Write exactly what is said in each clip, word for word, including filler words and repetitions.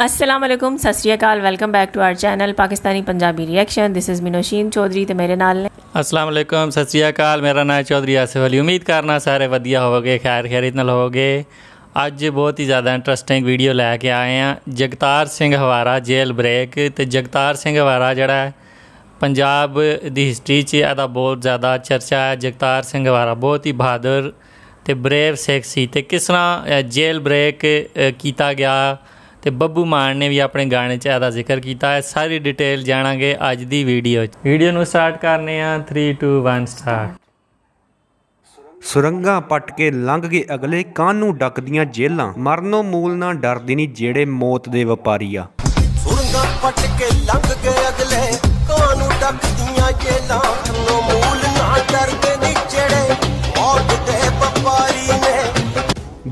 अस्सलाम वालेकुम, सत श्री अकाल। Welcome back to our channel Pakistani Punjabi reaction. This is मिनोशीन Chaudhary ते मेरे नाल ने अस्सलाम वालेकुम, सत श्री अकाल। मेरा नाम चौधरी आसिफ अली। उम्मीद करना सारे वधिया होवोगे, खैर खैरियत नाल होवोगे। अज बहुत ही ज़्यादा इंट्रस्टिंग वीडियो लैके आए हैं। Jagtar Singh Hawara jail break. तो जगतार सिंह हवारा जड़ा पंजाब दी हिस्ट्री च एदा बहुत ज़्यादा चर्चा है। जगतार सिंह हवारा बहुत ही बहादुर ते ब्रेव सिख सी। ते किस तरह जेल ब्रेक किया गया तो बब्बू मान ने भी अपने गाने चा जिक्र किया है। सारी डिटेल जानांगे आज दी वीडियो। वीडियो नू स्टार्ट करने थ्री टू वन स्टार्ट। सुरंगा पट के लंघ गए अगले, कानू डकदियां जेलां, मरनों मूल ना डरदी नी जेड़े मौत दे व्यापारी आ। सुरंगा पट के लंघ गए अगले, कानू डकदियां जेलां, मरनों मूल ना डरदे नी जेड़े मौत दे व्यापारी ने।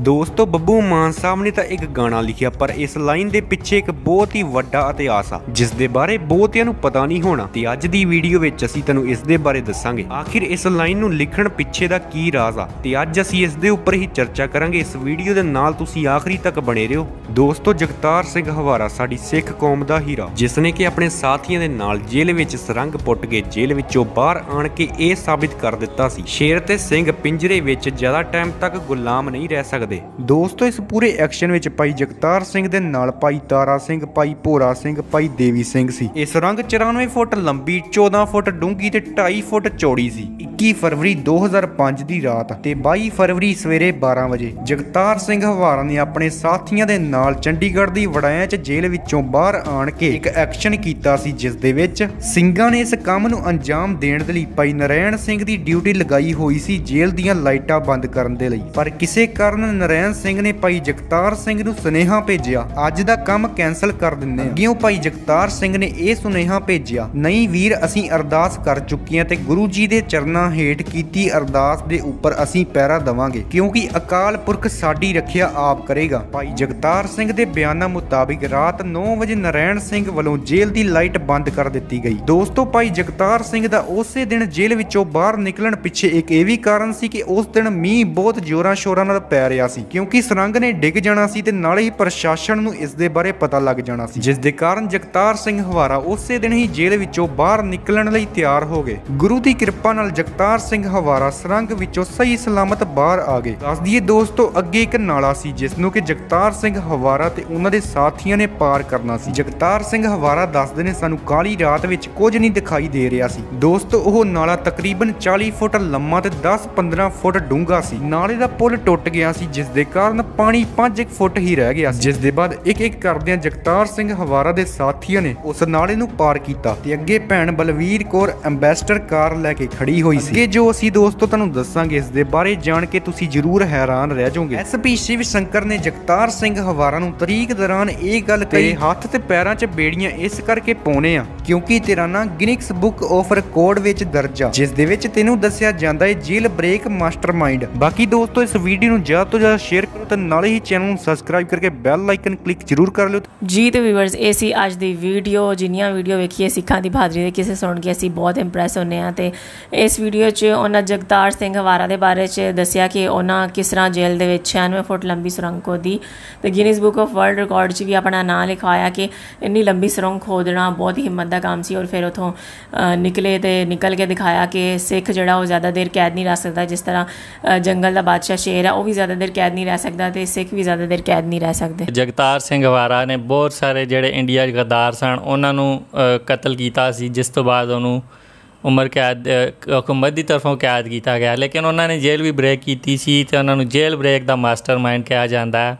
दोस्तों, बब्बू मान साहब ने तो एक गाना लिखा, पर इस लाइन के पिछे एक बहुत ही वड्डा इतिहास आ जिस दे बारे बहुतियां नू पता नहीं होना। ते अज दी वीडियो विच असीं तुहानूं इस दे बारे दस्सांगे, आखिर इस लाइन नू लिखण पिछे दा की राज आ। ते अज असीं इस दे उपर ही चर्चा करांगे। इस वीडियो दे नाल तुसीं आखिरी तक बने रहियो। दोस्तों, जगतार सिंह हवारा साडी सिख कौम दा हीरा, जिसने कि अपने साथियां दे नाल जेल विच सरंग पुट के जेल विचों बाहर आण के यह साबित कर दित्ता सी शेर ते सिंह पिंजरे विच ज्यादा टाइम तक गुलाम नहीं रह सकदे। दोस्तों, इस पूरे एक्शन विच भाई जगतार सिंह दे नाल भाई तारा सिंह, भाई भोरा सिंह, भाई देवी सिंह सी। इस रंग चौरानवे फुट लंबी, चौदह फुट डूंगी ते ढाई फुट चौड़ी सी। इक्की फरवरी दो हज़ार पांच दी रात ते बाईस फरवरी सवेरे बारह बजे जगतार सिंह हवारा ने अपने साथियों दे नाल चंडीगढ़ दी वड़ाया च जेल विचों बाहर आण के एक एक्शन कीता सी, जिस दे विच सिंघां ने इस काम नू अंजाम देण दे लई भाई नारायण सिंह दी ड्यूटी लगाई होई सी जेल दीयां लाइटां बंद करन दे लई। पर किसे कारण नारायण सिंह ने भाई जगतार सिंह नू सुनेहा भेजिया, अज दा काम कैंसल कर दिंदे। अग्गेओं भाई जगतार सिंह ने यह सुनेहा भेजिया, नहीं वीर असीं अरदास कर चुके ते गुरु जी दे चरना हेठ कीती अरदास दे उपर असीं पैरा दवांगे, क्योंकि अकाल पुरख साडी रखिया आप करेगा। भाई जगतार सिंह दे बयाना मुताबिक रात नौ बजे नारायण सिंह वल्लों जेल दी लाइट बंद कर दित्ती गई। दोस्तों, भाई जगतार सिंह दा उसे दिन जेल विचों बाहर निकलण पिछे एक यह भी कारण सी कि उस दिन मींह बहुत जोरां शोरां नाल पै रहा सी, क्योंकि सुरंग ने डिग जाना सी ते नाले ही प्रशासन नू इस दे बारे पता लग जाना सी, जिस दे कारण जगतार सिंह हवारा उसे दिन ही जेल विचों बाहर निकलण लई तैयार हो गए। गुरु दी कृपा नाल जगतार सिंह हवारा सुरंग विचों सही सलामत बाहर आ गए। दस दिए दोस्तों, अगे एक नाला सी जिस नू के जगतार सिंह हवारा ते उन्हां दे साथियां ने पार करना सी। जगतार सिंह हवारा दसदे ने सानू काली रात विच कुछ नहीं दिखाई दे रहा सी। दोस्तों, ओह नाला तकरीबन चालीस फुट लंमा ते दस पंद्रह फुट डूंगा सी। नाले दा पुल टुट गया सी, जिस दे कारण पानी पांच फुट ही रह गया, जिस दे बाद एक एक करदे जगतार सिंह हवारा दे साथियों ने उस नाले नू पार कीता ते अगे भैन बलवीर कौर एंबेसडर कार लेके खड़ी हुई सी। अगे जो असीं दोस्तों तुहानूं दस्सांगे इस दे बारे जान के तुसीं जरूर हैरान रह जाओगे। एस पी शिव शंकर ने जगतार सिंह हवारा नूं तरीक दौरान यह गल कही, हथ ते पैरां च बेड़ियां इस करके पाउने आ क्योंकि तेरा नां गिनीस बुक ऑफ रिकॉर्ड विच दर्ज आ, जिस दे विच तैनूं दस्सिया जांदा है जेल ब्रेक मास्टरमाइंड। बाकी दोस्तों, इस वीडियो नूं ज़्यादा तो ज़्यादा शेयर करो तो नाले ही चैनल नूं सबसक्राइब करके बैल आइकन क्लिक जरूर कर लो जी। तो व्यूअर्स, ये सी अज दी वीडियो। जिन्नियां वीडियो वेखिए सिखां दी बहादरी दे किसे सुन के असी बहुत इंप्रैस होने आ। ते इस वीडियो च उन्हां जगतार सिंह हवारा दे बारे च दस्सिया कि उन्हां किस तरह जेल दे विच छियानवे फुट लंबी सुरंग खोदी ते Guinness book of world record च भी अपना नाम लिखाया कि इन्नी लंबी सुरंग खोदना बहुत ही हिम्मत का काम सी। और फिर उतों निकले तो निकल के दिखाया कि सिख जिहड़ा ओह ज़्यादा देर कैद नहीं रह सकता, जिस तरह जंगल का बादशाह शेर है वह भी ज़्यादा देर कैद नहीं रह सकता तो सिख भी ज़्यादा देर कैद नहीं रह सकते। जगतार सिंह हवारा ने बहुत सारे जिहड़े इंडिया गद्दार सन उन्होंने कतल किया, जिस तो बाद उम्र कैद हुकूमत की तरफों कैद किया गया। लेकिन उन्होंने जेल भी ब्रेक की सी ते उन्होंने जेल ब्रेक का मास्टरमाइंड कहा जाता है।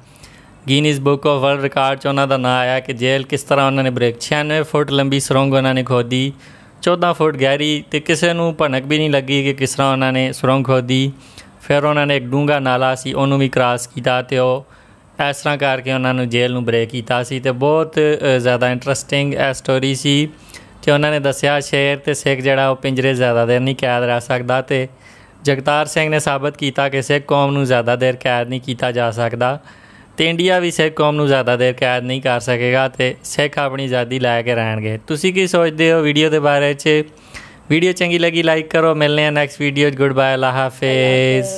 Guinness book of world record च उन्होंने नाम आया कि जेल किस तरह उन्होंने ब्रेक छियानवे फुट लंबी सुरंग उन्होंने खोदी, चौदह फुट गहरी, तो किसी को भनक भी नहीं लगी कि किस तरह उन्होंने सुरंग खोदी। फिर उन्होंने एक डूंगा नाला सी उन्होंने भी क्रॉस किया तो इस तरह करके उन्होंने जेल में ब्रेक किया। बहुत ज़्यादा इंट्रस्टिंग ए स्टोरी सी। तो उन्होंने दस्या शेर तो सिख जिहड़ा पिंजरे ज़्यादा देर नहीं कैद रह सकता, तो जगतार सिंह ने साबित किया कि सिख कौम नूं ज़्यादा देर कैद नहीं किया जा सकता, तो इंडिया भी सिख कौम नूं ज़्यादा देर कैद नहीं कर सकेगा, तो सिख अपनी आज़ादी लै के रहणगे। तुसीं की सोचते हो वीडियो के बारे च? वीडियो चंगी लगी लाइक करो। मिलने हैं नेक्स्ट वीडियो। गुड बाय, अल्लाह हाफिज़।